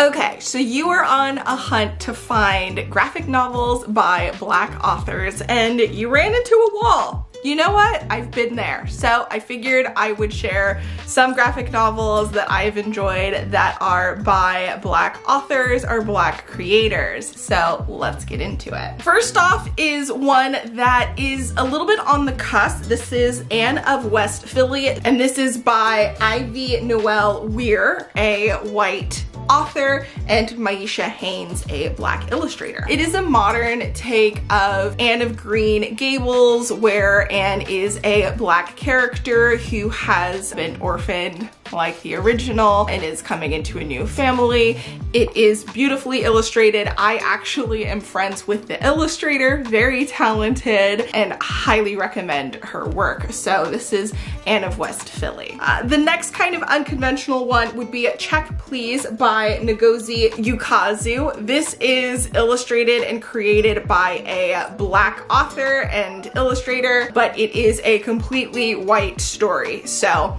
Okay, so you are on a hunt to find graphic novels by Black authors and you ran into a wall. You know what? I've been there. So I figured I would share some graphic novels that I've enjoyed that are by Black authors or Black creators. So let's get into it. First off is one that is a little bit on the cusp. This is Anne of West Philly, and this is by Ivy Noelle Weir, a white author, and Myesha Haynes, a Black illustrator. It is a modern take of Anne of Green Gables, where Anne is a Black character who has been orphaned like the original and is coming into a new family. It is beautifully illustrated. I actually am friends with the illustrator, very talented, and highly recommend her work. So this is Anne of West Philly. The next kind of unconventional one would be Check Please by Ngozi Ukazu. This is illustrated and created by a Black author and illustrator, but it is a completely white story. So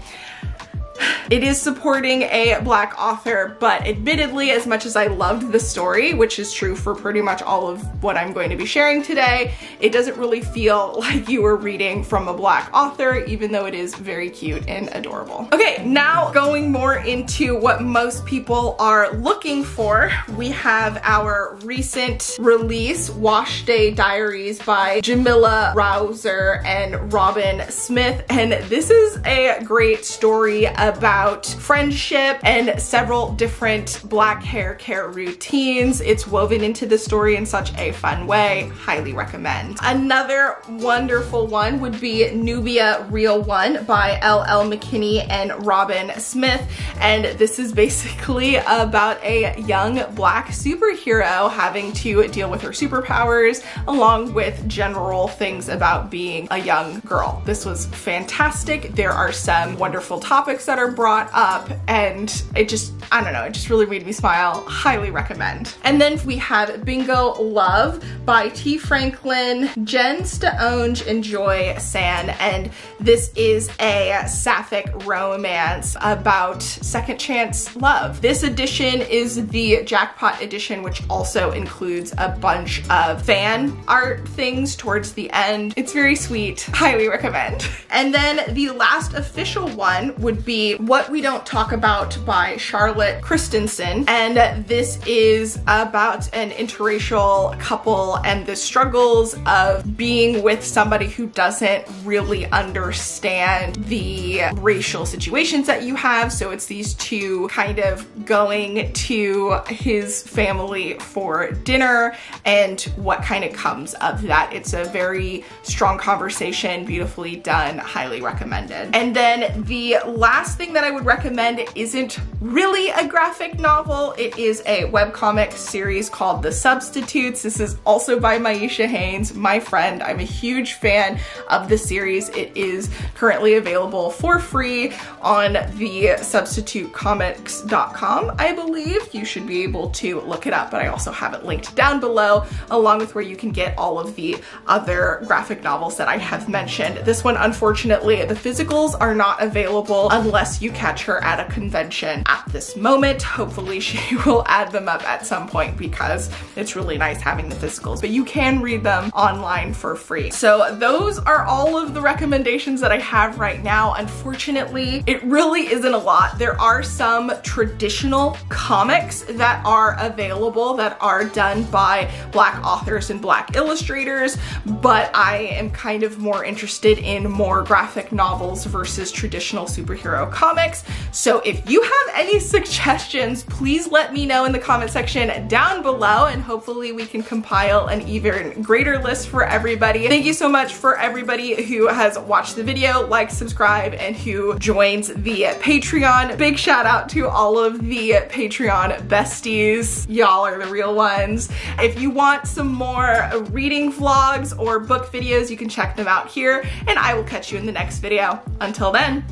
it is supporting a Black author, but admittedly, as much as I loved the story, which is true for pretty much all of what I'm going to be sharing today, it doesn't really feel like you were reading from a Black author, even though it is very cute and adorable. Okay, now going more into what most people are looking for, we have our recent release, Wash Day Diaries by Jamila Rouser and Robin Smith, and this is a great story about friendship and several different Black hair care routines. It's woven into the story in such a fun way. Highly recommend. Another wonderful one would be Nubia Real One by LL McKinney and Robin Smith. And this is basically about a young Black superhero having to deal with her superpowers along with general things about being a young girl. This was fantastic. There are some wonderful topics that are brought up, and it just, I don't know, it just really made me smile. Highly recommend. And then we have Bingo Love by T. Franklin, Jens de Onge, and Joy San, and this is a sapphic romance about second chance love. This edition is the jackpot edition, which also includes a bunch of fan art things towards the end. It's very sweet. Highly recommend. And then the last official one would be What We Don't Talk About by Charlotte Christensen, and this is about an interracial couple and the struggles of being with somebody who doesn't really understand the racial situations that you have. So it's these two kind of going to his family for dinner and what kind of comes of that. It's a very strong conversation, beautifully done, highly recommended. And then the last thing that I would recommend isn't really a graphic novel. It is a webcomic series called The Substitutes. This is also by Myesha Haynes, my friend. I'm a huge fan of the series. It is currently available for free on the substitutecomics.com, I believe. You should be able to look it up, but I also have it linked down below along with where you can get all of the other graphic novels that I have mentioned. This one, unfortunately, the physicals are not available unless you catch her at a convention at this moment. Hopefully she will add them up at some point because it's really nice having the physicals, but you can read them online for free. So those are all of the recommendations that I have right now. Unfortunately, it really isn't a lot. There are some traditional comics that are available that are done by Black authors and Black illustrators, but I am kind of more interested in more graphic novels versus traditional superhero comics. So if you have any suggestions, please let me know in the comment section down below, and hopefully we can compile an even greater list for everybody. Thank you so much for everybody who has watched the video, liked, subscribed, and who joins the Patreon. Big shout out to all of the Patreon besties. Y'all are the real ones. If you want some more reading vlogs or book videos, you can check them out here, and I will catch you in the next video. Until then,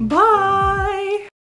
bye!